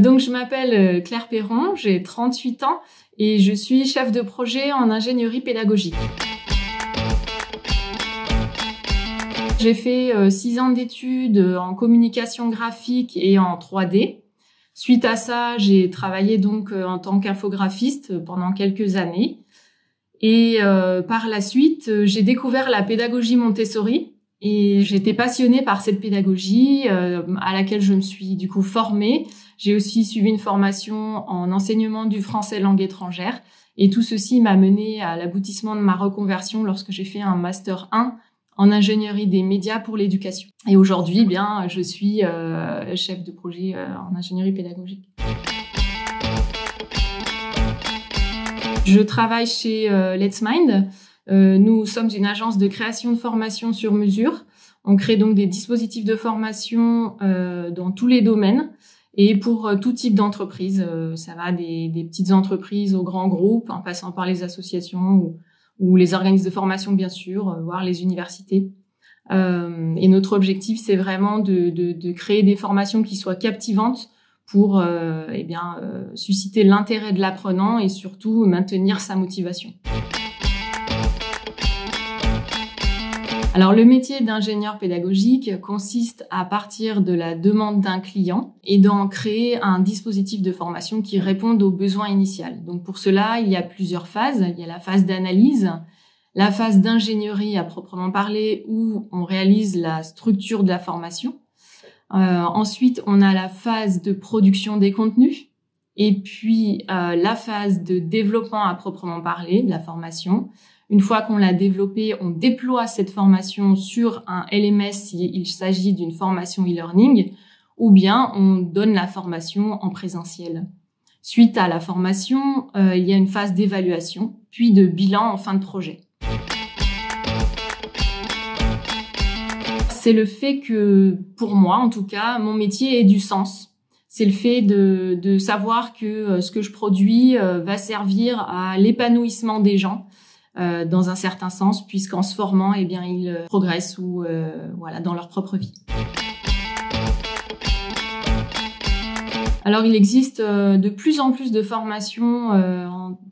Donc, je m'appelle Claire Perron, j'ai 38 ans et je suis chef de projet en ingénierie pédagogique. J'ai fait 6 ans d'études en communication graphique et en 3D. Suite à ça, j'ai travaillé donc en tant qu'infographiste pendant quelques années. Et par la suite, j'ai découvert la pédagogie Montessori. Et j'étais passionnée par cette pédagogie à laquelle je me suis du coup formée. J'ai aussi suivi une formation en enseignement du français langue étrangère. Et tout ceci m'a menée à l'aboutissement de ma reconversion lorsque j'ai fait un Master 1 en ingénierie des médias pour l'éducation. Et aujourd'hui, bien, je suis chef de projet en ingénierie pédagogique. Je travaille chez Let's Mind. Nous sommes une agence de création de formation sur mesure. On crée donc des dispositifs de formation dans tous les domaines et pour tout type d'entreprise. Ça va des petites entreprises aux grands groupes, en passant par les associations ou les organismes de formation, bien sûr, voire les universités. Et notre objectif, c'est vraiment de créer des formations qui soient captivantes pour susciter l'intérêt de l'apprenant et surtout maintenir sa motivation. Alors, le métier d'ingénieur pédagogique consiste à partir de la demande d'un client et d'en créer un dispositif de formation qui réponde aux besoins initiaux. Donc, pour cela, il y a plusieurs phases. Il y a la phase d'analyse, la phase d'ingénierie à proprement parler où on réalise la structure de la formation. Ensuite, on a la phase de production des contenus et puis la phase de développement à proprement parler de la formation. Une fois qu'on l'a développée, on déploie cette formation sur un LMS s'il s'agit d'une formation e-learning, ou bien on donne la formation en présentiel. Suite à la formation, il y a une phase d'évaluation, puis de bilan en fin de projet. C'est le fait que, pour moi en tout cas, mon métier ait du sens. C'est le fait de savoir que ce que je produis va servir à l'épanouissement des gens, dans un certain sens, puisqu'en se formant, eh bien, ils progressent ou voilà, dans leur propre vie. Alors, il existe de plus en plus de formations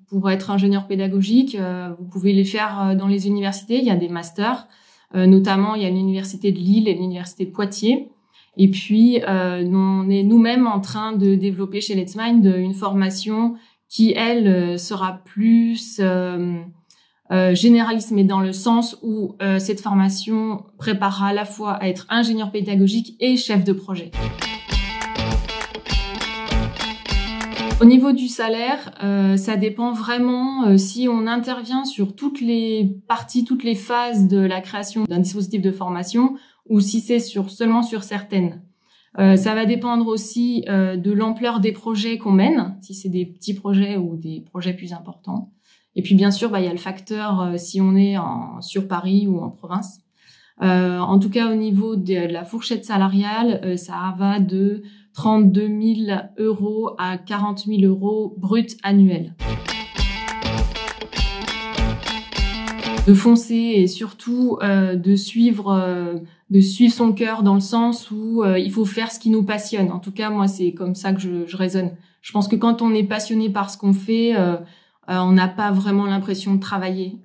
pour être ingénieur pédagogique. Vous pouvez les faire dans les universités. Il y a des masters, notamment il y a l'université de Lille et l'université de Poitiers. Et puis, on est nous-mêmes en train de développer chez Let's Mind une formation qui, elle, sera plus généraliste, mais dans le sens où cette formation prépare à la fois à être ingénieur pédagogique et chef de projet. Au niveau du salaire, ça dépend vraiment si on intervient sur toutes les parties, toutes les phases de la création d'un dispositif de formation ou si c'est seulement sur certaines. Ça va dépendre aussi de l'ampleur des projets qu'on mène, si c'est des petits projets ou des projets plus importants. Et puis, bien sûr, il y a le facteur si on est sur Paris ou en province. En tout cas, au niveau de la fourchette salariale, ça va de 32 000 € à 40 000 € brut annuel. De foncer et surtout de suivre son cœur, dans le sens où il faut faire ce qui nous passionne. En tout cas, moi, c'est comme ça que je raisonne. Je pense que quand on est passionné par ce qu'on fait, on n'a pas vraiment l'impression de travailler.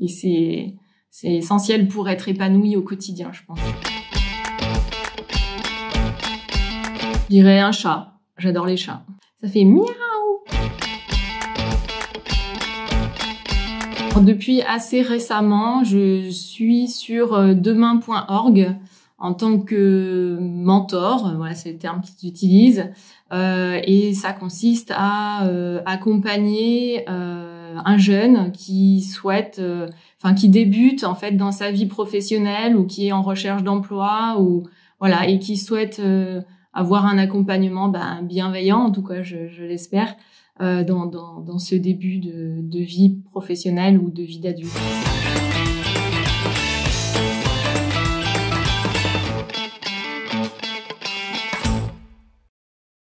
Et c'est essentiel pour être épanoui au quotidien, je pense. Je dirais un chat. J'adore les chats. Ça fait miaou. Depuis assez récemment, je suis sur demain.org en tant que mentor, voilà, c'est le terme qu'ils utilisent, et ça consiste à accompagner un jeune qui souhaite, qui débute en fait dans sa vie professionnelle ou qui est en recherche d'emploi ou voilà et qui souhaite avoir un accompagnement bienveillant, en tout cas je l'espère, dans ce début de vie professionnelle ou de vie d'adulte.